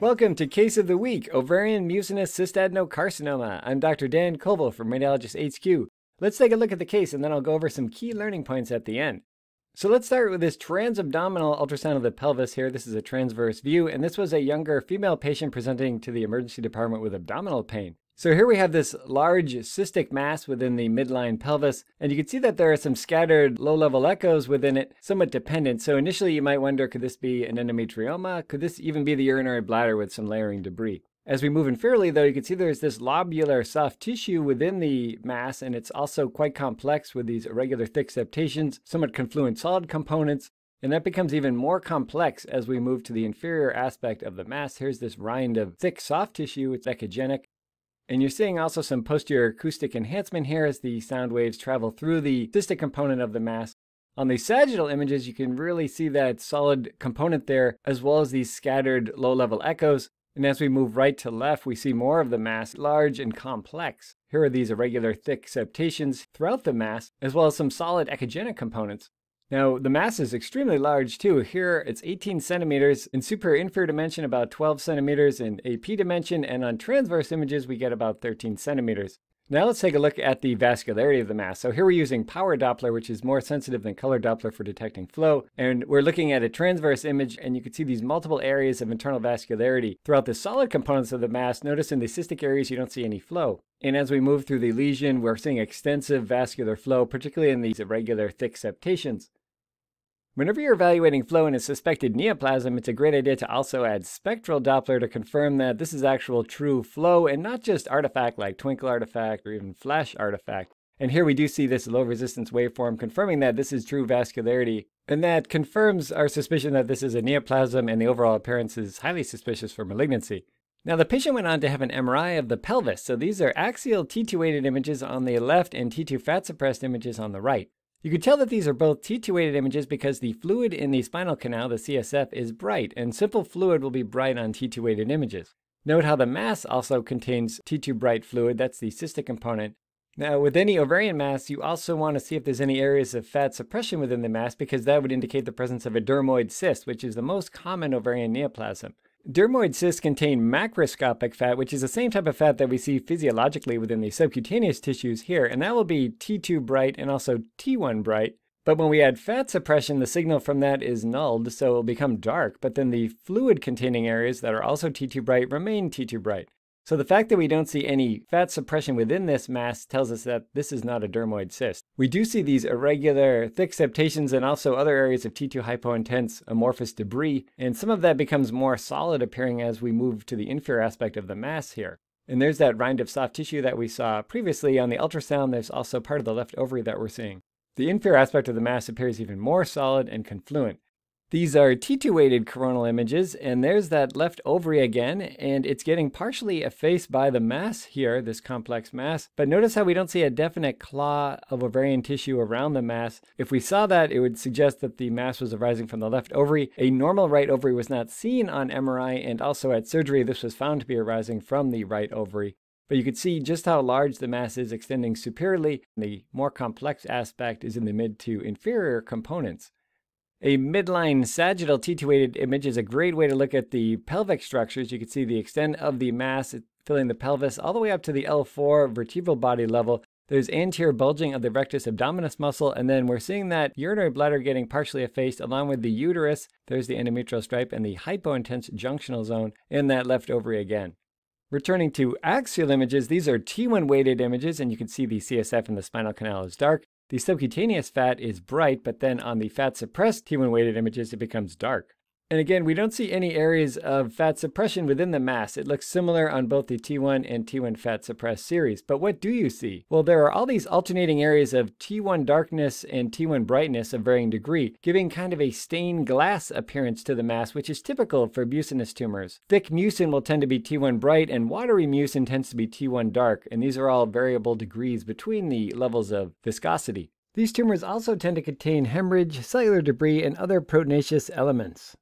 Welcome to Case of the Week, Ovarian Mucinous Cystadenocarcinoma. I'm Dr. Dan Koval from Radiologist HQ. Let's take a look at the case and then I'll go over some key learning points at the end. So let's start with this transabdominal ultrasound of the pelvis here. This is a transverse view, and this was a younger female patient presenting to the emergency department with abdominal pain. So here we have this large cystic mass within the midline pelvis, and you can see that there are some scattered low-level echoes within it, somewhat dependent. So initially you might wonder, could this be an endometrioma? Could this even be the urinary bladder with some layering debris? As we move inferiorly though, you can see there's this lobular soft tissue within the mass, and it's also quite complex with these irregular thick septations, somewhat confluent solid components. And that becomes even more complex as we move to the inferior aspect of the mass. Here's this rind of thick soft tissue, it's echogenic. And you're seeing also some posterior acoustic enhancement here as the sound waves travel through the cystic component of the mass. On the sagittal images, you can really see that solid component there, as well as these scattered low-level echoes. And as we move right to left, we see more of the mass, large and complex. Here are these irregular thick septations throughout the mass, as well as some solid echogenic components. Now, the mass is extremely large too. Here, it's 18 centimeters in superior inferior dimension, about 12 centimeters in AP dimension, and on transverse images, we get about 13 centimeters. Now let's take a look at the vascularity of the mass. So here we're using power Doppler, which is more sensitive than color Doppler for detecting flow. And we're looking at a transverse image, and you can see these multiple areas of internal vascularity. Throughout the solid components of the mass, notice in the cystic areas, you don't see any flow. And as we move through the lesion, we're seeing extensive vascular flow, particularly in these irregular thick septations. Whenever you're evaluating flow in a suspected neoplasm, it's a great idea to also add spectral Doppler to confirm that this is actual true flow and not just artifact like twinkle artifact or even flash artifact. And here we do see this low resistance waveform confirming that this is true vascularity, and that confirms our suspicion that this is a neoplasm, and the overall appearance is highly suspicious for malignancy. Now the patient went on to have an MRI of the pelvis, so these are axial T2-weighted images on the left and T2 fat-suppressed images on the right. You can tell that these are both T2-weighted images because the fluid in the spinal canal, the CSF, is bright, and simple fluid will be bright on T2-weighted images. Note how the mass also contains T2 bright fluid, that's the cystic component. Now with any ovarian mass, you also want to see if there's any areas of fat suppression within the mass, because that would indicate the presence of a dermoid cyst, which is the most common ovarian neoplasm. Dermoid cysts contain macroscopic fat, which is the same type of fat that we see physiologically within the subcutaneous tissues here, and that will be T2 bright and also T1 bright. But when we add fat suppression, the signal from that is nulled, so it will become dark, but then the fluid-containing areas that are also T2 bright remain T2 bright. So the fact that we don't see any fat suppression within this mass tells us that this is not a dermoid cyst. We do see these irregular thick septations and also other areas of T2 hypointense amorphous debris, and some of that becomes more solid appearing as we move to the inferior aspect of the mass here. And there's that rind of soft tissue that we saw previously on the ultrasound. There's also part of the left ovary that we're seeing. The inferior aspect of the mass appears even more solid and confluent. These are T2-weighted coronal images, and there's that left ovary again, and it's getting partially effaced by the mass here, this complex mass. But notice how we don't see a definite claw of ovarian tissue around the mass. If we saw that, it would suggest that the mass was arising from the left ovary. A normal right ovary was not seen on MRI, and also at surgery, this was found to be arising from the right ovary. But you can see just how large the mass is extending superiorly. The more complex aspect is in the mid to inferior components. A midline sagittal T2-weighted image is a great way to look at the pelvic structures. You can see the extent of the mass filling the pelvis all the way up to the L4 vertebral body level. There's anterior bulging of the rectus abdominis muscle, and then we're seeing that urinary bladder getting partially effaced along with the uterus. There's the endometrial stripe and the hypointense junctional zone, and that left ovary again. Returning to axial images, these are T1-weighted images, and you can see the CSF in the spinal canal is dark. The subcutaneous fat is bright, but then on the fat-suppressed T1-weighted images, it becomes dark. And again, we don't see any areas of fat suppression within the mass. It looks similar on both the T1 and T1 fat-suppressed series. But what do you see? Well, there are all these alternating areas of T1 darkness and T1 brightness of varying degree, giving kind of a stained glass appearance to the mass, which is typical for mucinous tumors. Thick mucin will tend to be T1 bright, and watery mucin tends to be T1 dark, and these are all variable degrees between the levels of viscosity. These tumors also tend to contain hemorrhage, cellular debris, and other proteinaceous elements.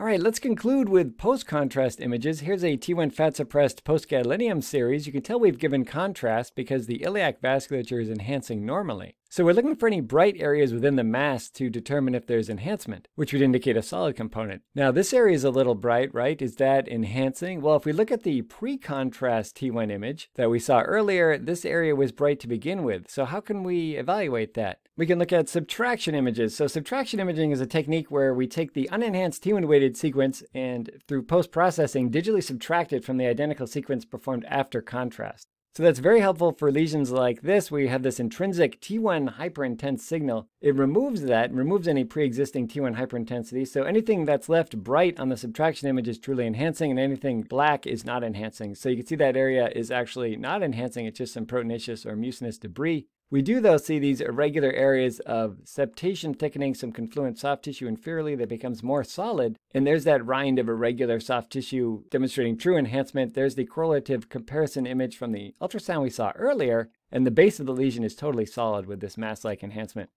All right, let's conclude with post-contrast images. Here's a T1 fat-suppressed post-gadolinium series. You can tell we've given contrast because the iliac vasculature is enhancing normally. So we're looking for any bright areas within the mass to determine if there's enhancement, which would indicate a solid component. Now this area is a little bright, right? Is that enhancing? Well, if we look at the pre-contrast T1 image that we saw earlier, this area was bright to begin with. So how can we evaluate that? We can look at subtraction images. So subtraction imaging is a technique where we take the unenhanced T1 weighted sequence and through post-processing digitally subtract it from the identical sequence performed after contrast. So that's very helpful for lesions like this, where you have this intrinsic T1 hyperintense signal. It removes that, removes any pre-existing T1 hyperintensity. So anything that's left bright on the subtraction image is truly enhancing, and anything black is not enhancing. So you can see that area is actually not enhancing, it's just some proteinaceous or mucinous debris. We do, though, see these irregular areas of septation thickening, some confluent soft tissue inferiorly that becomes more solid, and there's that rind of irregular soft tissue demonstrating true enhancement. There's the correlative comparison image from the ultrasound we saw earlier, and the base of the lesion is totally solid with this mass-like enhancement.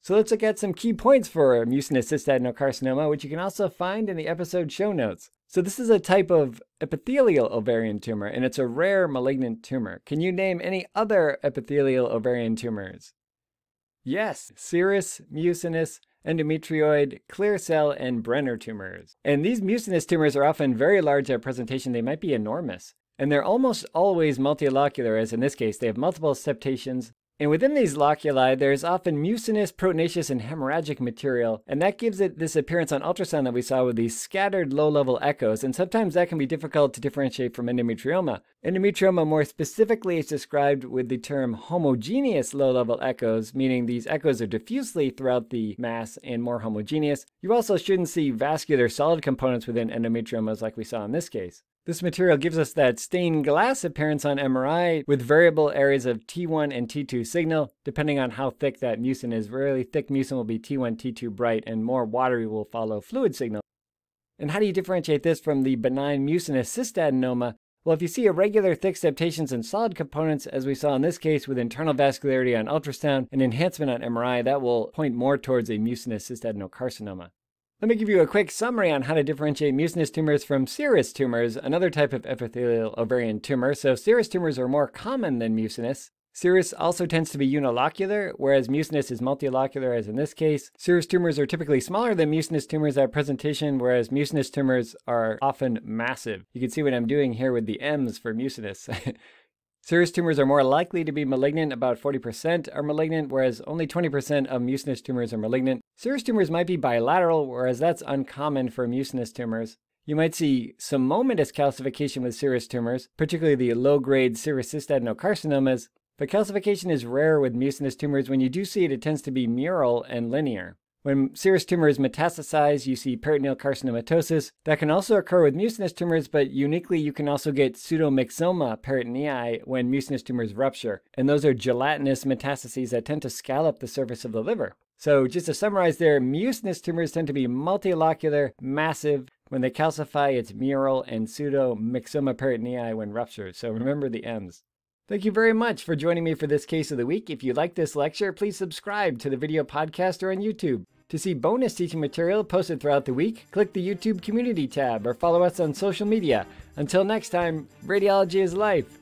So let's look at some key points for mucinous cystadenocarcinoma, which you can also find in the episode show notes. So this is a type of epithelial ovarian tumor, and it's a rare malignant tumor. Can you name any other epithelial ovarian tumors? Yes, serous, mucinous, endometrioid, clear cell, and Brenner tumors. And these mucinous tumors are often very large at presentation. They might be enormous. And they're almost always multilocular, as in this case, they have multiple septations. And within these loculi, there is often mucinous, proteinaceous, and hemorrhagic material, and that gives it this appearance on ultrasound that we saw with these scattered low-level echoes, and sometimes that can be difficult to differentiate from endometrioma. Endometrioma, more specifically, is described with the term homogeneous low-level echoes, meaning these echoes are diffusely throughout the mass and more homogeneous. You also shouldn't see vascular solid components within endometriomas like we saw in this case. This material gives us that stained glass appearance on MRI with variable areas of T1 and T2 signal, depending on how thick that mucin is. Really thick mucin will be T1, T2 bright, and more watery will follow fluid signal. And how do you differentiate this from the benign mucinous cystadenoma? Well, if you see irregular thick septations and solid components, as we saw in this case with internal vascularity on ultrasound and enhancement on MRI, that will point more towards a mucinous cystadenocarcinoma. Let me give you a quick summary on how to differentiate mucinous tumors from serous tumors, another type of epithelial ovarian tumor. So serous tumors are more common than mucinous. Serous also tends to be unilocular, whereas mucinous is multilocular, as in this case. Serous tumors are typically smaller than mucinous tumors at presentation, whereas mucinous tumors are often massive. You can see what I'm doing here with the M's for mucinous. Serous tumors are more likely to be malignant, about 40% are malignant, whereas only 20% of mucinous tumors are malignant. Serous tumors might be bilateral, whereas that's uncommon for mucinous tumors. You might see some momentous calcification with serous tumors, particularly the low-grade serous cystadenocarcinomas, but calcification is rare with mucinous tumors. When you do see it, it tends to be mural and linear. When serous tumors metastasize, you see peritoneal carcinomatosis. That can also occur with mucinous tumors, but uniquely, you can also get pseudomyxoma peritonei when mucinous tumors rupture. And those are gelatinous metastases that tend to scallop the surface of the liver. So just to summarize there, mucinous tumors tend to be multilocular, massive. When they calcify, it's mural, and pseudomyxoma peritonei when ruptured. So remember the M's. Thank you very much for joining me for this case of the week. If you like this lecture, please subscribe to the video podcast or on YouTube. To see bonus teaching material posted throughout the week, click the YouTube community tab or follow us on social media. Until next time, radiology is life.